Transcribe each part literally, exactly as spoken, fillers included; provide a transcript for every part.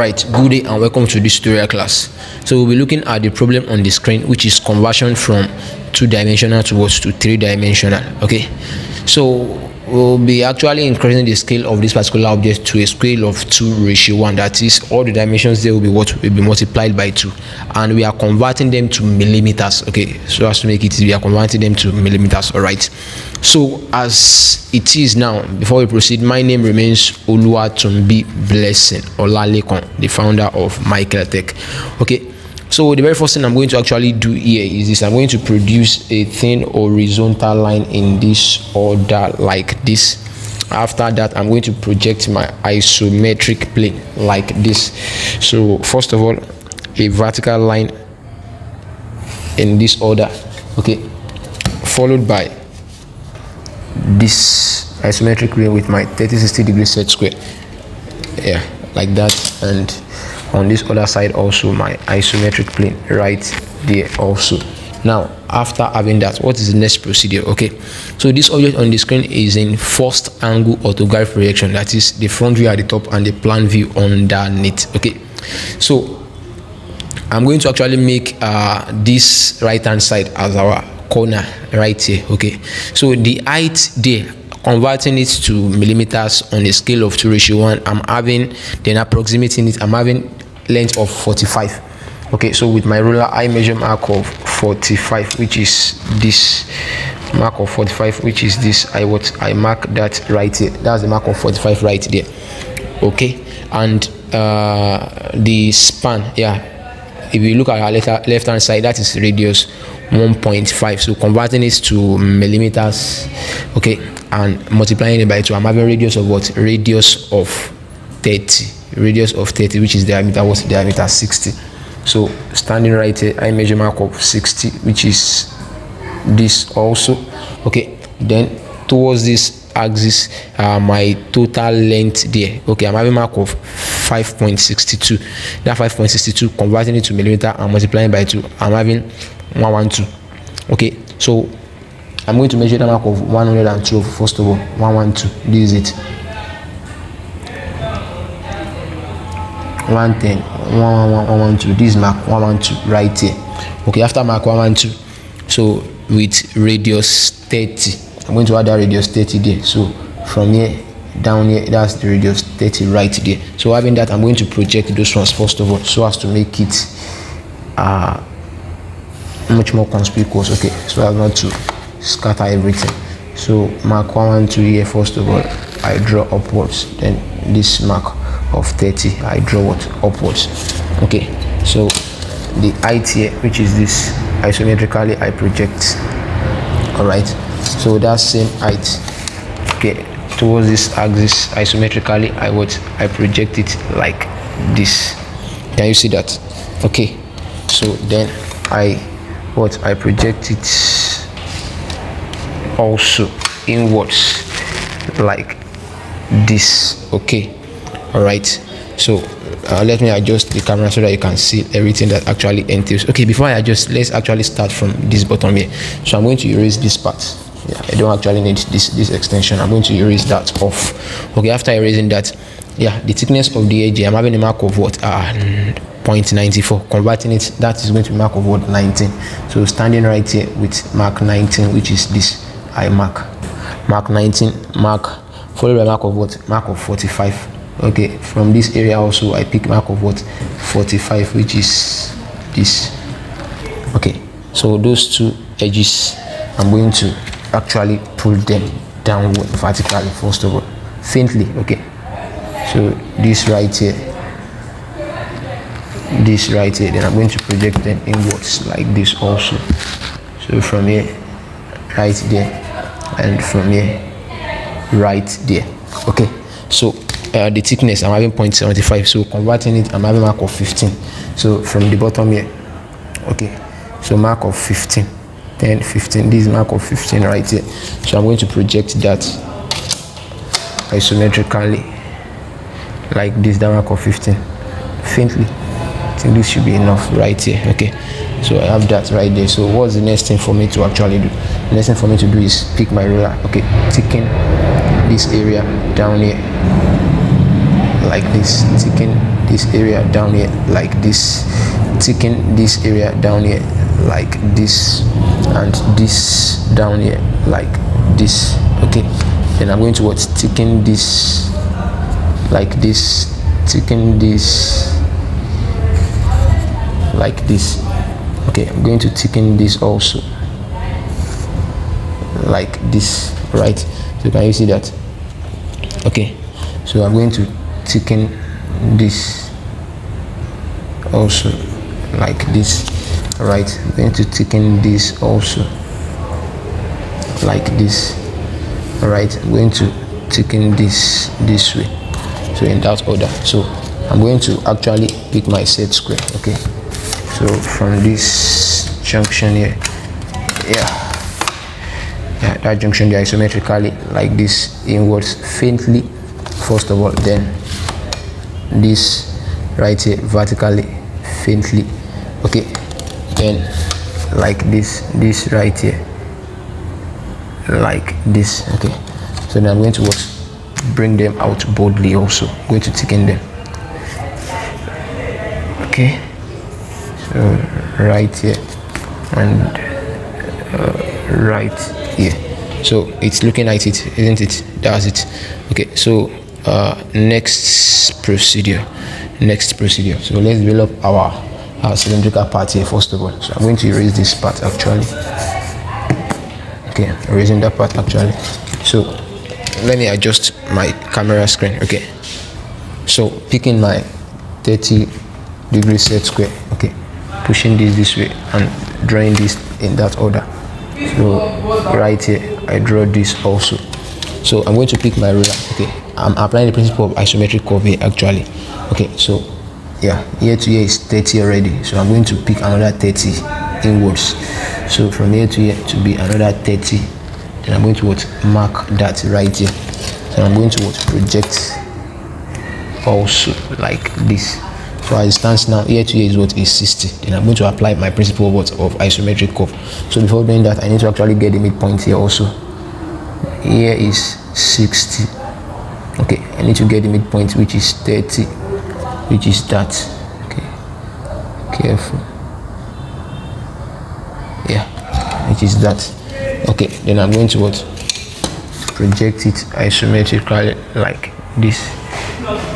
Alright, good day and welcome to this tutorial class. So we'll be looking at the problem on the screen, which is conversion from two-dimensional towards to three-dimensional. Okay, so we'll be actually increasing the scale of this particular object to a scale of two ratio one. That is, all the dimensions there will be what will be multiplied by two, and we are converting them to millimeters. Okay, so as to make it, we are converting them to millimeters. All right, so as it is now, before we proceed, my name remains Oluwatunbi Blessing Olalekan, the founder of Maekll Tech. Okay, so the very first thing I'm going to actually do here is this. I'm going to produce a thin horizontal line in this order like this. After that, I'm going to project my isometric plane like this. So first of all, a vertical line in this order, okay, followed by this isometric plane with my thirty sixty degree set square, yeah, like that. And on this other side also, my isometric plane right there also. Now, after having that, what is the next procedure? Okay, so this object on the screen is in first angle orthographic projection. That is, the front view at the top and the plan view underneath. Okay, so I'm going to actually make uh this right hand side as our corner right here. Okay, so the height there, converting it to millimeters on a scale of two ratio one, I'm having, then approximating it, I'm having length of forty-five. Okay, so with my ruler I measure mark of forty-five, which is this mark of forty-five, which is this. I what I mark that right here, that's the mark of forty-five right there. Okay, and uh the span, yeah, if you look at our left, left hand side, that is radius one point five. So converting it to millimeters, okay, and multiplying it by two, I'm having radius of what? Radius of thirty. Radius of thirty, which is diameter, what's diameter? sixty. So standing right here, I measure mark of sixty, which is this also. Okay, then towards this axis, uh, my total length there, okay, I'm having mark of five point six two. That five point six two, converting it to millimeter and multiplying by two, I'm having one hundred twelve. Okay, so I'm going to measure the mark of one hundred twelve first of all. One hundred twelve, this is it. one ten, one hundred twelve, this is mark one hundred twelve right here. Okay, after mark one hundred twelve, so with radius thirty, I'm going to add that radius thirty there. So from here down here, that's the radius thirty right there. So having that, I'm going to project those ones first of all, so as to make it uh much more conspicuous. Okay, so I'm not to scatter everything. So mark one hundred twelve here first of all, I draw upwards, then this mark of thirty, I draw it upwards. Okay, so the height here, which is this, isometrically I project. All right, so that same height, okay, towards this axis, isometrically I would I project it like this. Can you see that? Okay, so then I what I project it also inwards like this. Okay, all right, so uh, let me adjust the camera so that you can see everything that actually entails. Okay, before I adjust, let's actually start from this bottom here. So I'm going to erase this part. Yeah, I don't actually need this this extension. I'm going to erase that off. Okay, after erasing that, yeah, the thickness of the edge, I'm having a mark of what? uh zero point nine four. Converting it, that is going to be mark of what? nineteen. So standing right here with mark nineteen, which is this, I mark mark nineteen, mark followed by mark of what? Mark of forty-five. Okay, from this area also I pick mark of what? forty-five, which is this. Okay, so those two edges, I'm going to actually pull them downward vertically first of all, faintly. Okay, so this right here, this right here, then I'm going to project them inwards like this also. So from here right there, and from here right there. Okay, so uh, the thickness, I'm having zero point seven five, so converting it, I'm having mark of fifteen. So from the bottom here, okay, so mark of fifteen, then fifteen, this mark of fifteen right here. So I'm going to project that isometrically like this, that mark of fifteen, faintly. I think this should be enough right here. Okay, so I have that right there. So what's the next thing for me to actually do? The next thing for me to do is pick my ruler, okay, taking this area down here, like this, taking this area down here like this, taking this area down here like this, and this down here like this. Okay, then I'm going to what, taking this like this, taking this like this. Okay, I'm going to thicken this also like this, right? So can you see that? Okay, so I'm going to thicken this also like this, right? I'm going to thicken this also like this, right? I'm going to thicken this this way, so in that order. So I'm going to actually pick my set square. Okay, so from this junction here, yeah, yeah, that junction there isometrically like this, inwards faintly first of all, then this right here vertically faintly. Okay, then like this, this right here like this. Okay, so now I'm going to what, bring them out boldly also. I'm going to thicken them. Okay, so right here and uh, right here. So it's looking at it, isn't it? That's it. Okay, so uh next procedure, next procedure so let's develop our, our cylindrical part here first of all. So I'm going to erase this part actually. Okay, erasing that part actually. So let me adjust my camera screen. Okay, so picking my thirty degree set square. Okay, pushing this this way and drawing this in that order. So right here I draw this also. So I'm going to pick my ruler. Okay, I'm applying the principle of isometric curve here actually. Okay, so yeah, here to here is thirty already, so I'm going to pick another thirty inwards. So from here to here to be another thirty, then I'm going to what, mark that right here. So I'm going to what, project also like this. So as it stands now, here to here is what is sixty. Then I'm going to apply my principle of what, of isometric curve. So before doing that, I need to actually get the midpoint here also. Here is sixty. Okay, I need to get the midpoint, which is thirty, which is that. Okay, careful. Yeah, which is that. Okay, then I'm going to what, project it isometrically like this,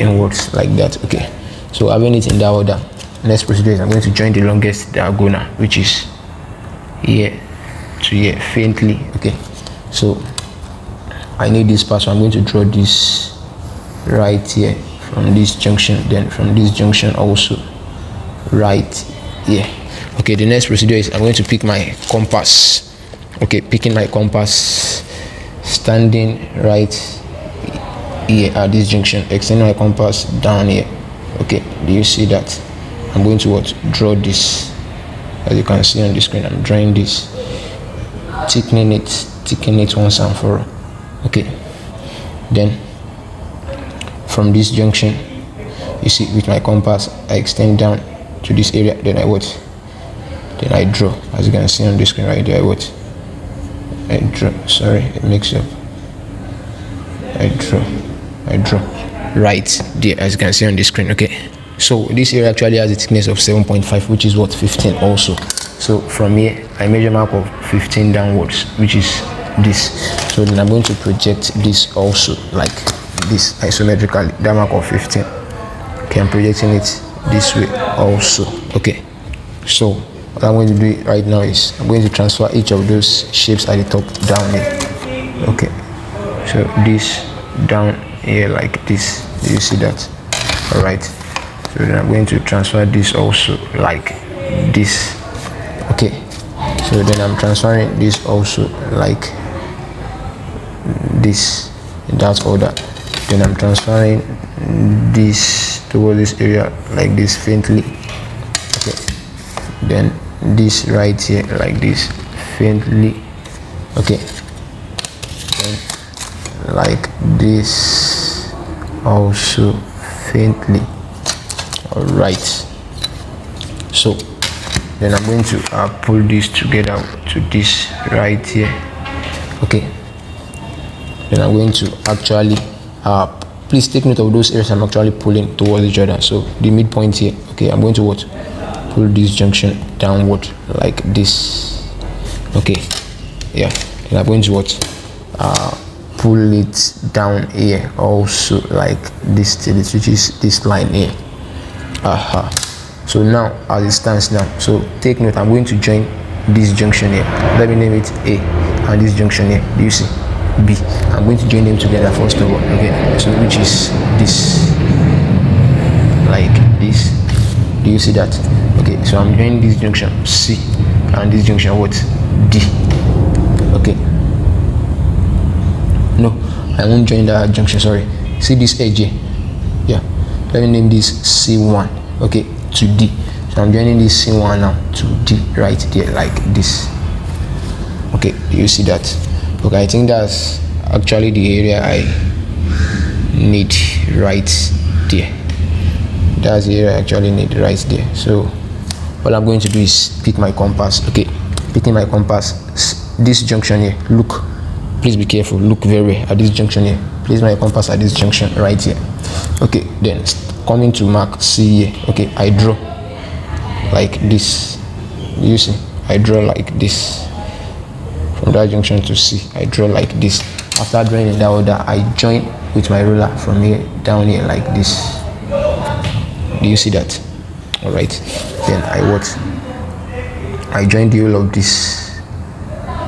inwards like that. Okay, so having it in that order, next procedure is I'm going to join the longest diagonal, which is here to here faintly. Okay, so I need this part, so I'm going to draw this right here from this junction, then from this junction also right here. Okay, the next procedure is I'm going to pick my compass. Okay, picking my compass, standing right here at this junction, extending my compass down here. Okay, do you see that? I'm going to what, draw this. As you can see on the screen, I'm drawing this, thickening it, thickening it once and for all. Okay, then from this junction, you see, with my compass I extend down to this area, then I what, then I draw. As you can see on the screen right there, I what, I draw, sorry, it mixed up, I draw, I draw right there, as you can see on the screen. Okay, so this area actually has a thickness of seven point five, which is what, fifteen also. So from here I measure mark of fifteen downwards, which is this. So then I'm going to project this also like this isometrically, that mark of fifteen. Okay, I'm projecting it this way also. Okay, so what I'm going to do right now is I'm going to transfer each of those shapes at the top down here. Okay, so this down here like this, do you see that? All right, so then I'm going to transfer this also like this. Okay, so then I'm transferring this also like this in that order. Then I'm transferring this towards this area like this faintly. Okay, then this right here like this faintly. Okay, then like this also faintly. All right, so then I'm going to uh, pull this together to this right here. Okay, then I'm going to actually uh, please take note of those areas I'm actually pulling towards each other. So the midpoint here, okay, I'm going to what? Pull this junction downward like this. Okay, yeah, and I'm going to what? Uh, pull it down here also like this till it reaches this line here. Aha. Uh-huh. So now as it stands now, so take note, I'm going to join this junction here. Let me name it A, and this junction here, do you see, B. I'm going to join them together first of all. Okay, so which is this, like this. Do you see that? Okay, so I'm joining this junction C and this junction what? D. Okay. No, I won't join that junction, sorry. See this A J. Yeah. Let me name this C one. Okay. To D. So I'm joining this C one now to D right there like this. Okay, you see that? Okay, I think that's actually the area I need right there. That's the area I actually need right there. So all I'm going to do is pick my compass. Okay, picking my compass, this junction here, look, please be careful, look very at this junction here, place my compass at this junction right here. Okay, then coming to mark C here. Okay, I draw like this. You see, I draw like this from that junction to C. I draw like this. After drawing in that order, I join with my ruler from here down here like this. Do you see that? All right, then I what? I join the whole of this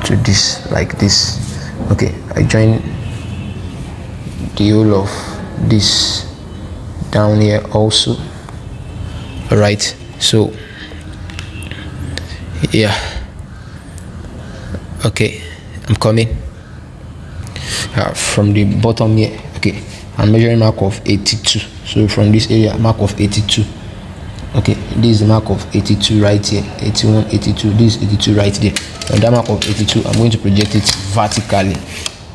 to this like this. Okay, I join the whole of this down here also. All right, so yeah, okay, I'm coming uh, from the bottom here. Okay, I'm measuring mark of eighty-two. So from this area, mark of eighty-two. Okay, this is the mark of eighty-two right here, eighty-one, eighty-two, this is eighty-two right there. On that mark of eighty-two, I'm going to project it vertically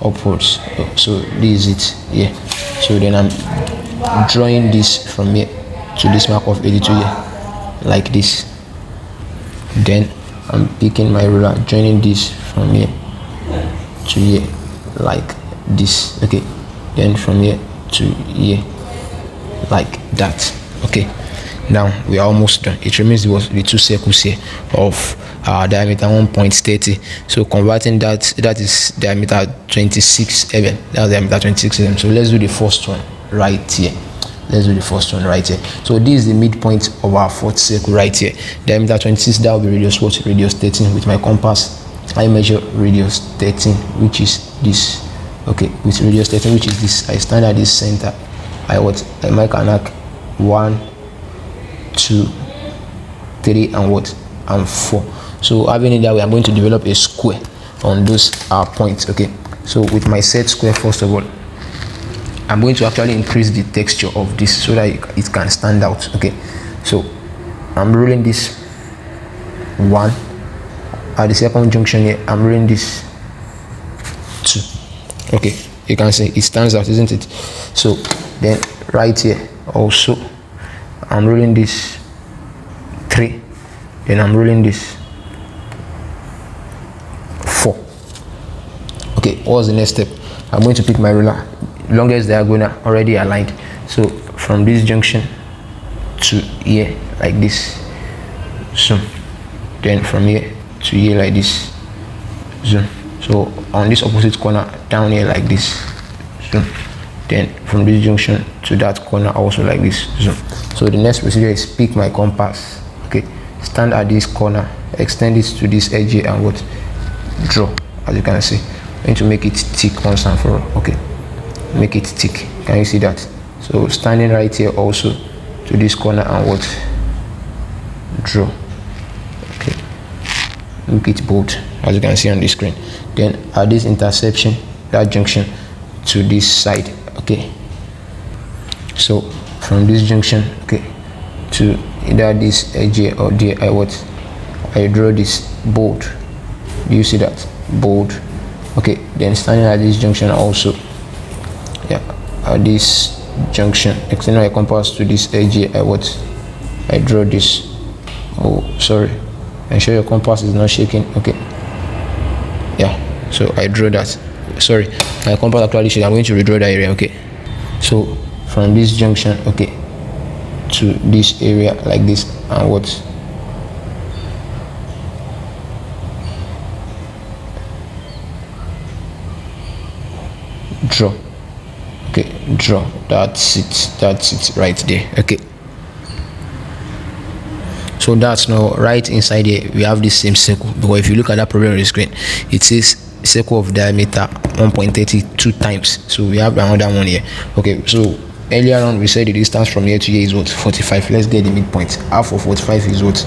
upwards. So this is it. Yeah, so then I'm drawing this from here to this mark of eighty-two here like this. Then I'm picking my ruler, joining this from here to here like this. Okay, then from here to here like that. Okay, now we are almost done. It remains was the two circles here of uh, diameter one point three zero. So converting that, that is diameter twenty-six mm. That's diameter twenty-six mm. So let's do the first one right here. Let's do the first one right here. So this is the midpoint of our fourth circle right here. Diameter twenty-six, that will be radius what? Radius thirteen. With my compass, I measure radius thirteen, which is this. Okay, with radius thirteen, which is this, I stand at this center. I what? I make an arc one, two, three, and what? And four. So having it that way, I'm going to develop a square on those uh, points. Okay, so with my set square, first of all, I'm going to actually increase the texture of this so that it can stand out. Okay, so I'm rolling this one at the second junction here. I'm rolling this two. Okay, you can see it stands out, isn't it? So then right here also, I'm rolling this three, then I'm rolling this four. Okay, what's the next step? I'm going to pick my ruler, longest diagonal already aligned. So from this junction to here like this, zoom. Then from here to here like this, zoom. So on this opposite corner down here like this, zoom. Then from this junction to that corner also like this, zoom. So the next procedure is pick my compass. Okay, stand at this corner, extend this to this edge here and what? Draw. As you can see, I'm going to make it thick once and for all. Okay, make it thick. Can you see that? So standing right here also to this corner and what? Draw. Okay, look it bold as you can see on the screen. Then at this intersection, that junction to this side. Okay, so from this junction, okay, to either this edge here or there, I what? I draw this bold. Do you see that? Bold. Okay, then standing at this junction also, yeah, at this junction, extend my compass to this edge here, I what? I draw this. Oh, sorry, ensure your compass is not shaking. Okay, yeah, so I draw that. Sorry, my compass actually shaking. I'm going to redraw that area. Okay, So from this junction, okay, to this area like this, and what? Draw. Okay, draw. That's it. That's it right there. Okay. So that's now right inside here. We have the same circle, because if you look at that problem on the screen, it says circle of diameter one point three two times. So we have another one here. Okay, so earlier on we said the distance from here to here is what? forty-five. Let's get the midpoint. Half of forty-five is what?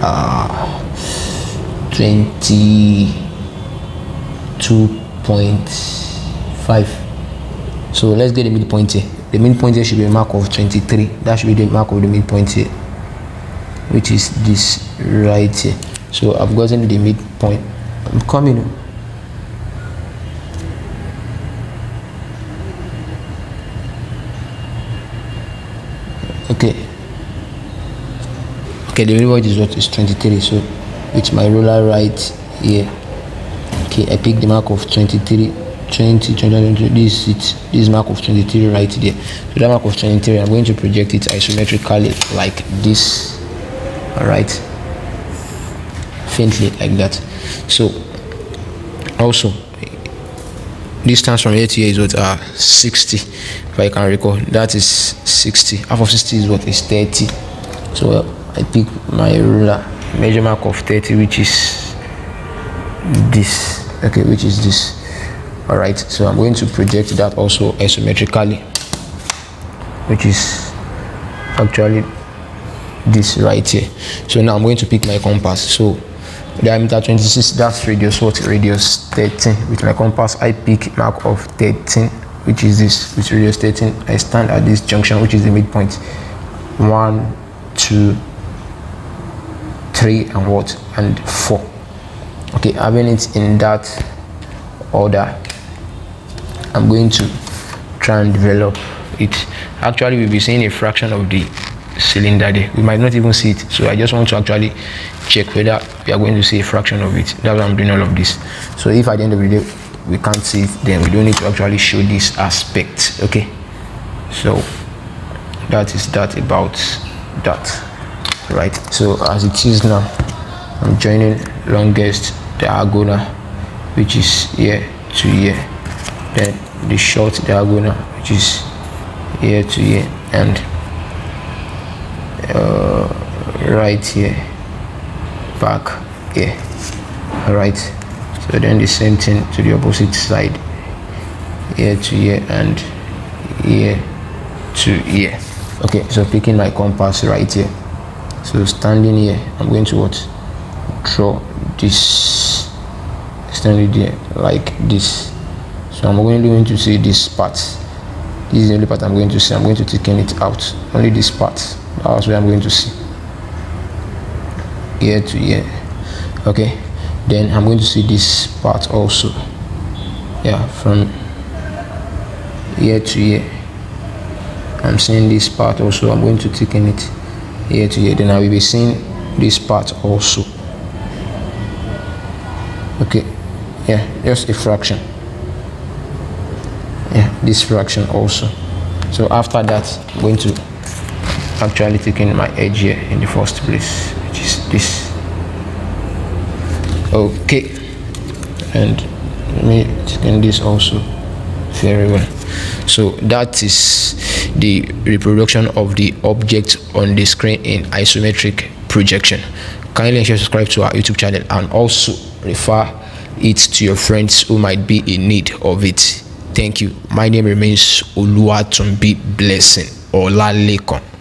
Uh, twenty-two point five. So let's get the midpoint here. The midpoint here should be a mark of twenty-three. That should be the mark of the midpoint here, which is this right here. So I've gotten the midpoint. I'm coming. Okay. Okay, the midpoint is what? Is twenty-three. So it's my ruler right here. Okay, I pick the mark of twenty-three. twenty, twenty, twenty, this is this mark of twenty-three right there. So that mark of twenty-three, I'm going to project it isometrically like this. All right, faintly like that. So also distance from here to here is what? uh sixty, if I can recall. That is sixty. Half of sixty is what? Is thirty. So uh, I pick my ruler, measure mark of thirty, which is this. Okay, which is this. All right, so I'm going to project that also isometrically, which is actually this right here. So now I'm going to pick my compass. So diameter twenty-six, that's radius what? Radius thirteen. With my compass, I pick mark of thirteen, which is this. With radius thirteen, I stand at this junction, which is the midpoint. One, two, three, and what? And four. Okay, having it in that order, I'm going to try and develop it. Actually, we'll be seeing a fraction of the cylinder there. We might not even see it. So I just want to actually check whether we are going to see a fraction of it. That's why I'm doing all of this. So if at the end of the day we can't see it, then we don't need to actually show this aspect. Okay, so that is that about that. Right, so as it is now, I'm joining longest diagonal, which is here to here, then the short diagonal, which is here to here, and Uh, right here, back here. All right, so then the same thing to the opposite side, here to here and here to here. Okay, so picking my compass right here, so standing here, I'm going to what? Draw this, standing there like this. So I'm only going to see this part. This is the only part I'm going to see. I'm going to thicken it out, only this part. That's where I'm going to see, here to here. Okay, then I'm going to see this part also. Yeah, from here to here, I'm seeing this part also. I'm going to thicken it here to here. Then I will be seeing this part also. Okay, yeah, just a fraction. Yeah, this fraction also. So after that, I'm going to actually taking my edge here in the first place, which is this. Okay, and let me taking this also very well. So that is the reproduction of the object on the screen in isometric projection. Kindly ensure to subscribe to our YouTube channel and also refer it to your friends who might be in need of it. Thank you. My name remains Oluwatunbi Blessing Olalekan.